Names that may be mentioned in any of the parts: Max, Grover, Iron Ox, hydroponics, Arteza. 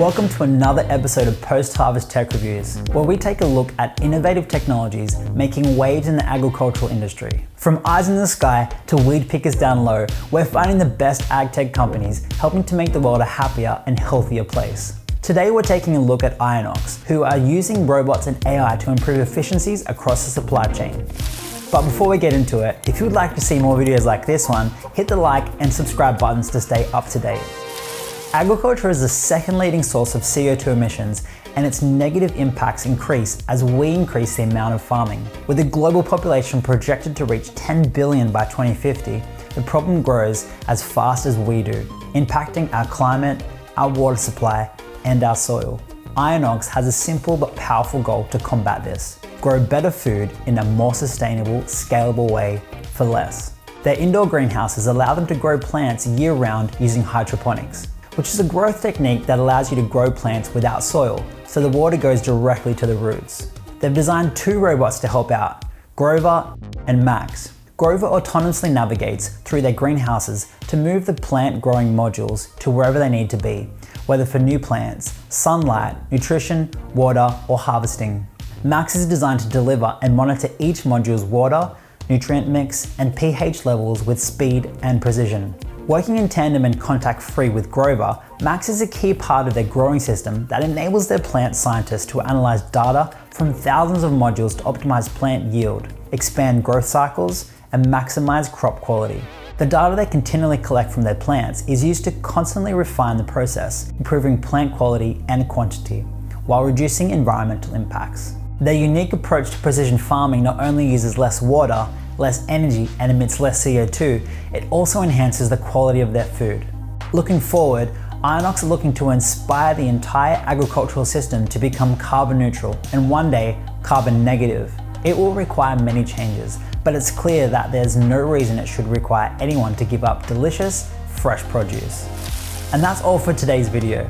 Welcome to another episode of Post-Harvest Tech Reviews, where we take a look at innovative technologies making waves in the agricultural industry. From eyes in the sky to weed pickers down low, we're finding the best ag tech companies helping to make the world a happier and healthier place. Today we're taking a look at Iron Ox, who are using robots and AI to improve efficiencies across the supply chain. But before we get into it, if you would like to see more videos like this one, hit the like and subscribe buttons to stay up to date. Agriculture is the second leading source of CO2 emissions, and its negative impacts increase as we increase the amount of farming. With the global population projected to reach 10 billion by 2050, the problem grows as fast as we do, impacting our climate, our water supply, and our soil. Iron Ox has a simple but powerful goal to combat this: grow better food in a more sustainable, scalable way for less. Their indoor greenhouses allow them to grow plants year-round using hydroponics, which is a growth technique that allows you to grow plants without soil, so the water goes directly to the roots. They've designed two robots to help out, Grover and Max. Grover autonomously navigates through their greenhouses to move the plant growing modules to wherever they need to be, whether for new plants, sunlight, nutrition, water, or harvesting. Max is designed to deliver and monitor each module's water, nutrient mix, and pH levels with speed and precision. Working in tandem and contact-free with Grover, Max is a key part of their growing system that enables their plant scientists to analyze data from thousands of modules to optimize plant yield, expand growth cycles, and maximize crop quality. The data they continually collect from their plants is used to constantly refine the process, improving plant quality and quantity, while reducing environmental impacts. Their unique approach to precision farming not only uses less water, less energy, and emits less CO2, it also enhances the quality of their food. Looking forward, Iron Ox are looking to inspire the entire agricultural system to become carbon neutral and one day carbon negative. It will require many changes, but it's clear that there's no reason it should require anyone to give up delicious, fresh produce. And that's all for today's video.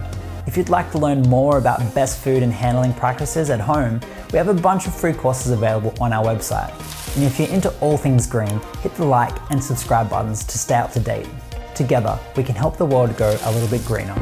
If you'd like to learn more about best food and handling practices at home, we have a bunch of free courses available on our website. And if you're into all things green, hit the like and subscribe buttons to stay up to date. Together, we can help the world go a little bit greener.